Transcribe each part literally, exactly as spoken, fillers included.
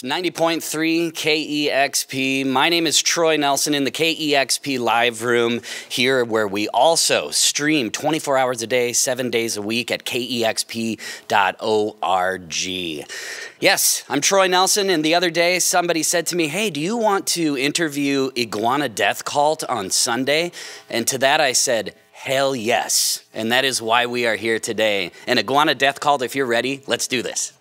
It's ninety point three K E X P. My name is Troy Nelson in the K E X P live room here where we also stream twenty-four hours a day, seven days a week at K E X P dot org. Yes, I'm Troy Nelson, and the other day somebody said to me, hey, do you want to interview Iguana Death Cult on Sunday? And to that I said, hell yes. And that is why we are here today. And Iguana Death Cult, if you're ready, let's do this.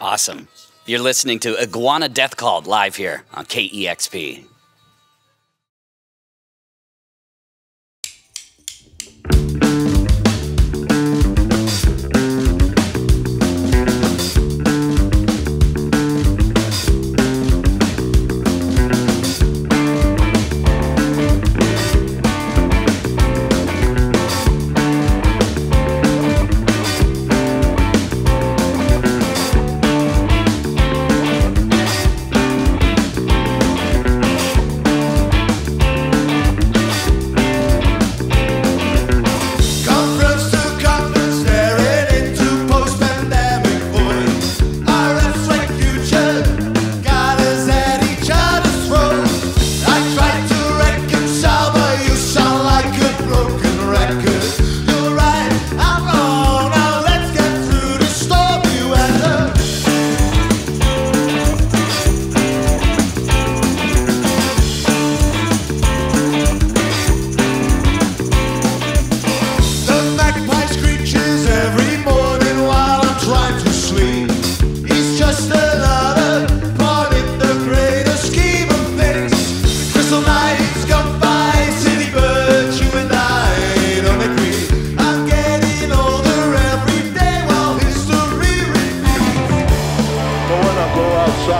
Awesome. You're listening to Iguana Death Cult live here on K E X P. I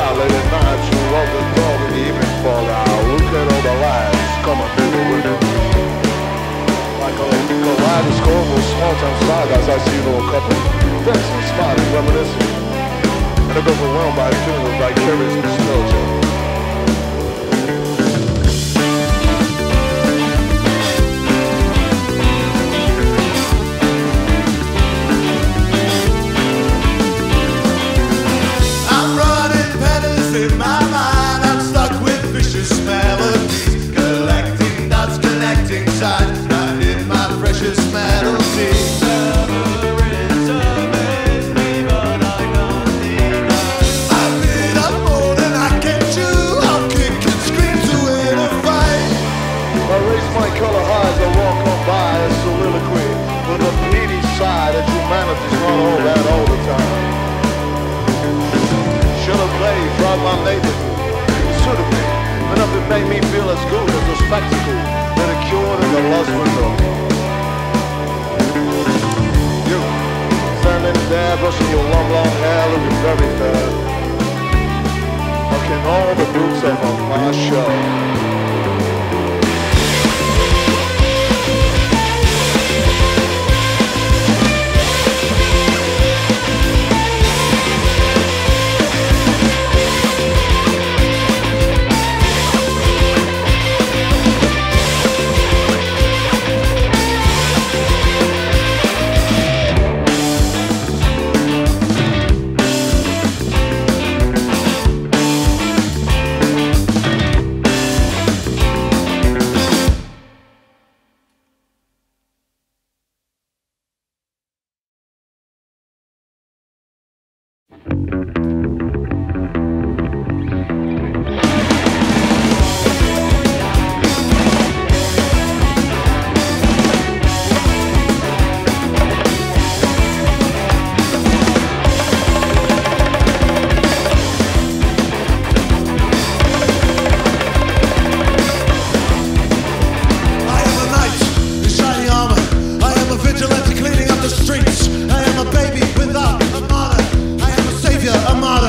am a baby without a mother. I am a savior, a mother.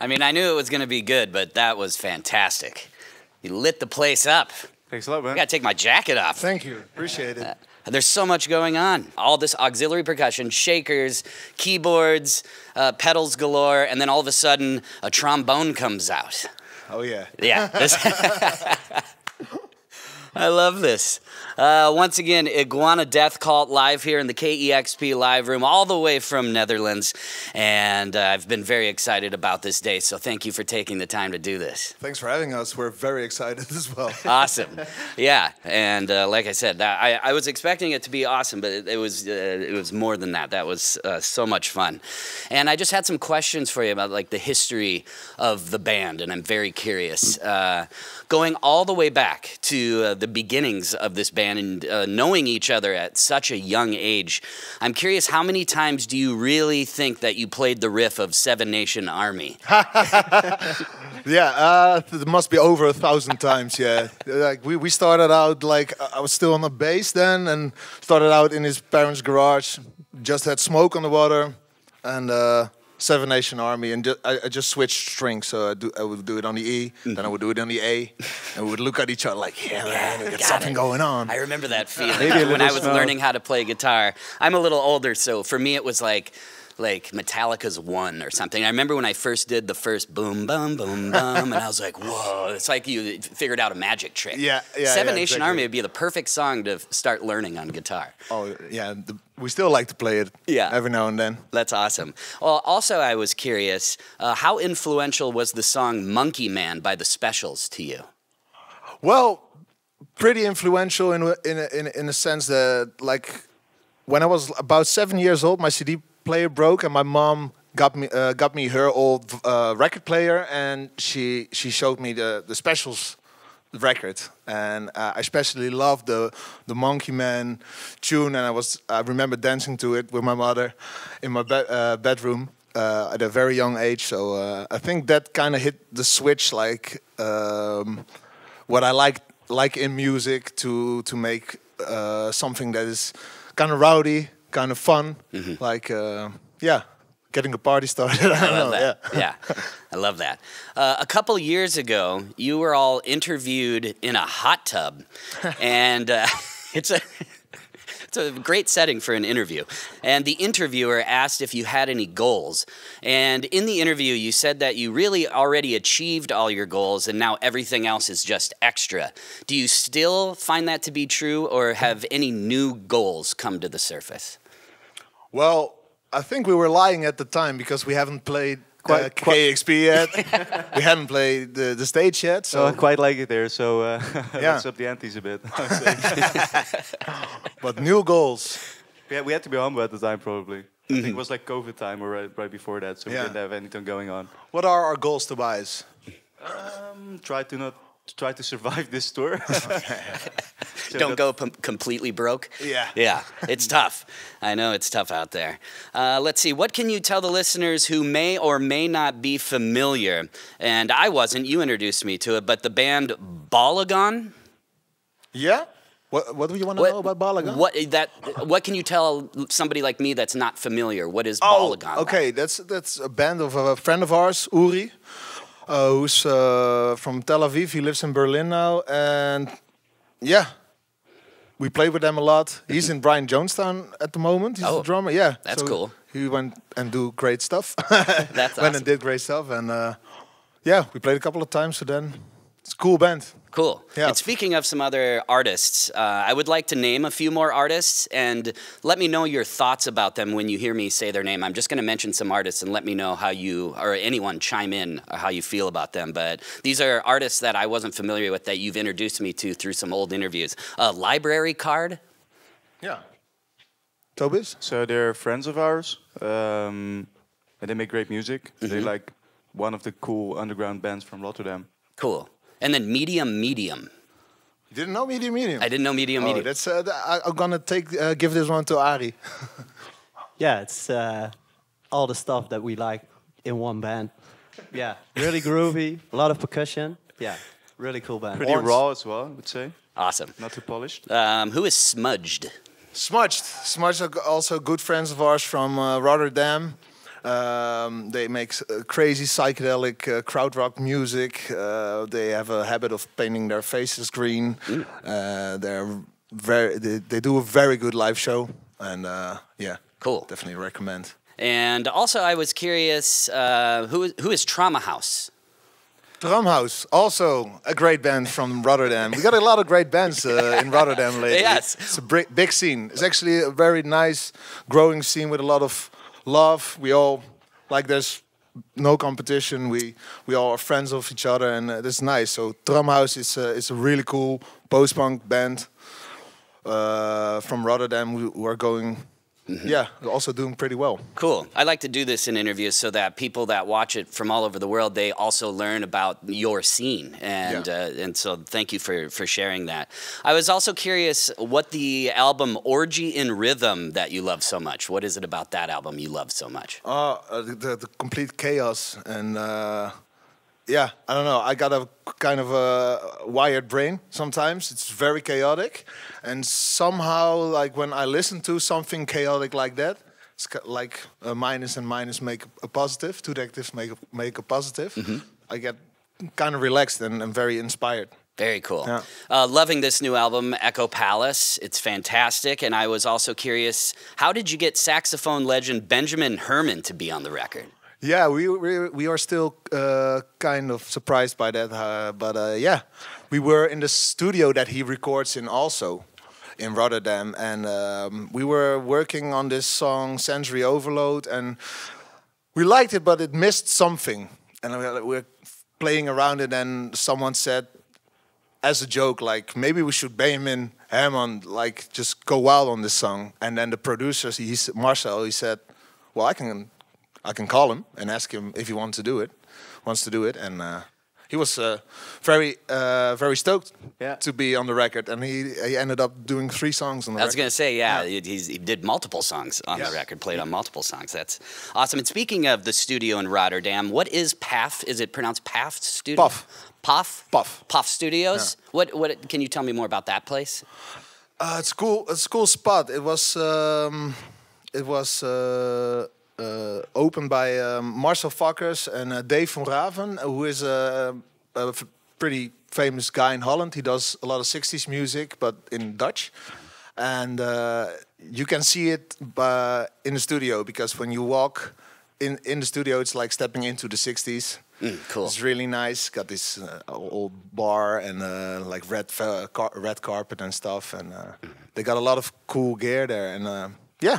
I mean, I knew it was going to be good, but that was fantastic. You lit the place up. Thanks a lot, man. I got to take my jacket off. Thank you. Appreciate it. Uh, there's so much going on. All this auxiliary percussion, shakers, keyboards, uh, pedals galore, and then all of a sudden, a trombone comes out. Oh, yeah. Yeah. I love this. Uh, once again, Iguana Death Cult live here in the K E X P live room, all the way from Netherlands. And uh, I've been very excited about this day, so thank you for taking the time to do this. Thanks for having us. We're very excited as well. Awesome. Yeah, and uh, like I said, I, I was expecting it to be awesome, but it, it was uh, it was more than that. That was uh, so much fun. And I just had some questions for you about like the history of the band, and I'm very curious. Uh, going all the way back to uh, the the beginnings of this band and uh, knowing each other at such a young age. I'm curious, how many times do you really think that you played the riff of Seven Nation Army? Yeah, uh, it must be over a thousand times, yeah. Like we, we started out, like, I was still on the bass then, and started out in his parents' garage, just had smoke on the water, and uh, Seven Nation Army, and ju I, I just switched strings, so I, do, I would do it on the E, mm-hmm. then I would do it on the A, and we would look at each other like, yeah, man, we got, got something it. going on. I remember that feeling when I was smell. learning how to play guitar. I'm a little older, so for me it was like, like Metallica's One or something. I remember when I first did the first boom, boom, boom, boom, and I was like, whoa, it's like you figured out a magic trick. Yeah, yeah, Seven yeah, Nation exactly. Army would be the perfect song to start learning on guitar. Oh, yeah, the, we still like to play it yeah. every now and then. That's awesome. Well, also I was curious, uh, how influential was the song Monkey Man by the Specials to you? Well, pretty influential in, in, in, in a sense that, like, when I was about seven years old, my C D player broke, and my mom got me uh, got me her old uh, record player, and she she showed me the the Specials record, and uh, I especially loved the the Monkey Man tune, and I was I remember dancing to it with my mother in my be uh, bedroom uh, at a very young age. So uh, I think that kind of hit the switch, like um, what I like like in music to to make uh, something that is kind of rowdy. Kind of fun, mm-hmm. like uh, yeah, getting a party started. I, I love know, that. Yeah. yeah, I love that. Uh, a couple years ago, you were all interviewed in a hot tub, and uh, it's a it's a great setting for an interview. And the interviewer asked if you had any goals, and in the interview, you said that you really already achieved all your goals, and now everything else is just extra. Do you still find that to be true, or have any new goals come to the surface? Well, I think we were lying at the time because we haven't played quite, uh, quite K E X P yet. We haven't played the, the stage yet. So oh, I quite like it there. So uh, yeah. Let's up the antes a bit. But new goals. Yeah, we had to be humble at the time probably. Mm-hmm. I think it was like COVID time or right, right before that. So yeah. we didn't have anything going on. What are our goals, Tobias? Um, try to not... Try to survive this tour. So don't go p completely broke. Yeah. Yeah, it's tough. I know it's tough out there. Uh, let's see, what can you tell the listeners who may or may not be familiar? And I wasn't, you introduced me to it, but the band Balagon? Yeah. What, what do you want to what, know about Balagon? What, that, what can you tell somebody like me that's not familiar? What is oh, Balagon? Okay, like? that's, that's a band of a friend of ours, Uri. Uh, who's uh, from Tel Aviv, he lives in Berlin now, and yeah, we play with them a lot. He's in Brian Jonestown at the moment, he's oh, the drummer, yeah. That's so cool. He went and do great stuff. That's awesome. Went and did great stuff, and uh, yeah, we played a couple of times, so then it's a cool band. Cool. Yeah. And speaking of some other artists, uh, I would like to name a few more artists and let me know your thoughts about them when you hear me say their name. I'm just going to mention some artists and let me know how you, or anyone chime in, or how you feel about them. But these are artists that I wasn't familiar with that you've introduced me to through some old interviews. A Library Card? Yeah. Tobias? So they're friends of ours, um, and they make great music. Mm-hmm. They're like one of the cool underground bands from Rotterdam. Cool. And then Medium Medium. You didn't know Medium Medium? I didn't know Medium oh, Medium. That's, uh, th I'm going to take uh, give this one to Ari. Yeah, it's uh, all the stuff that we like in one band. Yeah, really groovy, a lot of percussion. Yeah, really cool band. Pretty Orange. raw as well, I would say. Awesome. Not too polished. Um, who is Smudged? Smudged. Smudged are also good friends of ours from uh, Rotterdam. Um, they make uh, crazy psychedelic uh, crowd rock music. Uh, they have a habit of painting their faces green. Uh, they're very. They, they do a very good live show, and uh, yeah, cool. Definitely recommend. And also, I was curious, uh, who who is Tramhuis? Tramhuis, also a great band from Rotterdam. We got a lot of great bands uh, in Rotterdam lately. Yes, it's a big scene. It's actually a very nice, growing scene with a lot of love. We all, like, there's no competition. We we all are friends of each other, and uh, that's nice. So Tramhuis is a, is a really cool post-punk band uh, from Rotterdam who, who are going, mm-hmm. yeah, also doing pretty well. Cool. I like to do this in interviews so that people that watch it from all over the world, they also learn about your scene. And yeah. uh, and so thank you for, for sharing that. I was also curious what the album Orgy in Rhythm that you love so much, what is it about that album you love so much? Uh, the, the complete chaos. And uh, yeah, I don't know. I got a kind of a wired brain sometimes. It's very chaotic. And somehow, like, when I listen to something chaotic like that, it's like a minus and minus make a positive, two negatives make a, make a positive. Mm-hmm. I get kind of relaxed and, and very inspired. Very cool. Yeah. Uh, loving this new album, Echo Palace. It's fantastic. And I was also curious, how did you get saxophone legend Benjamin Herman to be on the record? Yeah, we, we, we are still uh, kind of surprised by that. Uh, but uh, yeah, we were in the studio that he records in also. In Rotterdam, and um, we were working on this song Century Overload, and we liked it, but it missed something, and we were playing around it, and someone said as a joke, like, maybe we should Benjamin Herman, like, just go wild on this song. And then the producer, he, Marcel, he said, well, I can I can call him and ask him if he wants to do it wants to do it and uh, he was uh, very, uh, very stoked yeah. to be on the record, and he, he ended up doing three songs on the record. I was going to say, yeah, yeah. He's, he did multiple songs on yes. the record, played yeah. on multiple songs. That's awesome. And speaking of the studio in Rotterdam, what is P A F? Is it pronounced P A F Studio? Puff. Puff? Puff. Puff Studios? Yeah. What? What? Can you tell me more about that place? Uh, it's cool. It's a cool spot. It was, um, it was. Uh, Uh, opened by um, Marcel Fakkers and uh, Dave van Raven, who is a, a f pretty famous guy in Holland. He does a lot of sixties music, but in Dutch. And uh, you can see it by, in the studio, because when you walk in, in the studio, it's like stepping into the sixties. Mm, cool. It's really nice. Got this uh, old bar and uh, like red, uh, car red carpet and stuff. And uh, they got a lot of cool gear there. And uh, yeah.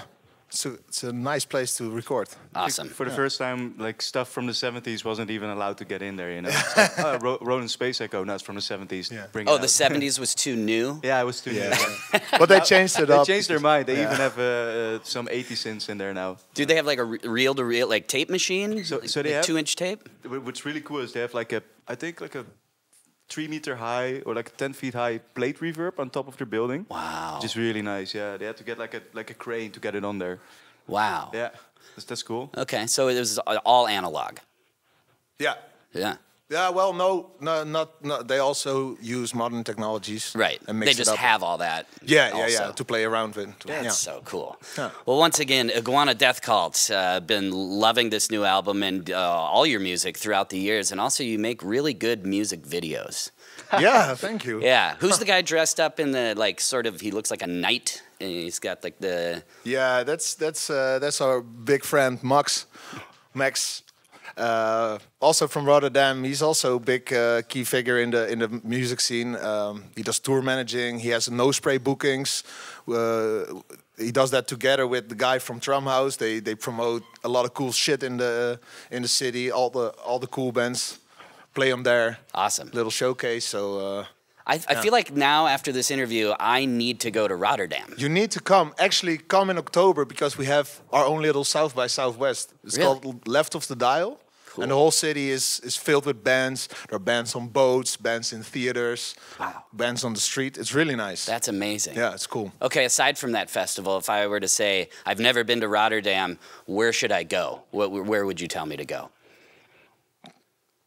So it's a nice place to record. Awesome. For the yeah. first time, like, stuff from the seventies wasn't even allowed to get in there, you know. It's like, oh, Ro Roland Space Echo, no, it's from the seventies. Yeah. Bring oh, it the seventies was too new? Yeah, it was too yeah. new. But they changed it up. They changed their mind. They yeah. even have uh, some eighty synths in there now. Do they have like a reel-to-reel, like, tape machine? So, like, so they like have two-inch tape? What's really cool is they have like a, I think like a three meter high or like ten feet high plate reverb on top of their building. Wow, which is really nice. Yeah, they had to get like a like a crane to get it on there. Wow. Yeah, that's, that's cool. Okay, so it was all analog. Yeah. Yeah. Yeah. Well, no, no, not. No, they also use modern technologies. Right. And mix they just it up. have all that. Yeah, also. yeah, yeah. To play around with. That's yeah. so cool. Yeah. Well, once again, Iguana Death Cult. Uh, been loving this new album and uh, all your music throughout the years, and also you make really good music videos. Yeah, thank you. Yeah. Who's the guy dressed up in the like sort of? He looks like a knight. And he's got like the. Yeah, that's that's uh, that's our big friend Max. Max. Uh, also from Rotterdam, he's also a big uh, key figure in the in the music scene. Um, he does tour managing. He has no spray bookings. Uh, he does that together with the guy from Tramhuis. They they promote a lot of cool shit in the in the city. All the all the cool bands play them there. Awesome little showcase. So. Uh, I, I yeah. feel like now, after this interview, I need to go to Rotterdam. You need to come. Actually, come in October, because we have our own little South by Southwest. It's really? called Left of the Dial. Cool. And the whole city is, is filled with bands. There are bands on boats, bands in theaters, wow. bands on the street. It's really nice. That's amazing. Yeah, it's cool. Okay, aside from that festival, if I were to say, I've never been to Rotterdam, where should I go? Where, where would you tell me to go?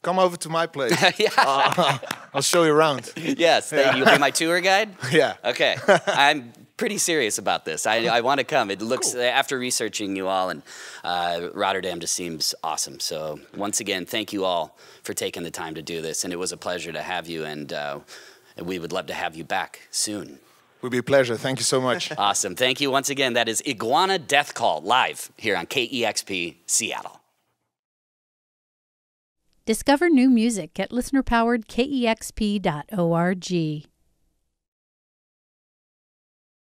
Come over to my place. yeah. uh, I'll show you around. Yes, yeah. You'll be my tour guide? Yeah. Okay. I'm pretty serious about this. I, I want to come. It looks, cool. After researching you all, and uh, Rotterdam just seems awesome. So once again, thank you all for taking the time to do this. And it was a pleasure to have you, and uh, we would love to have you back soon. It would be a pleasure. Thank you so much. Awesome. Thank you once again. That is Iguana Death Cult live here on K E X P Seattle. Discover new music at listener powered K E X P dot org.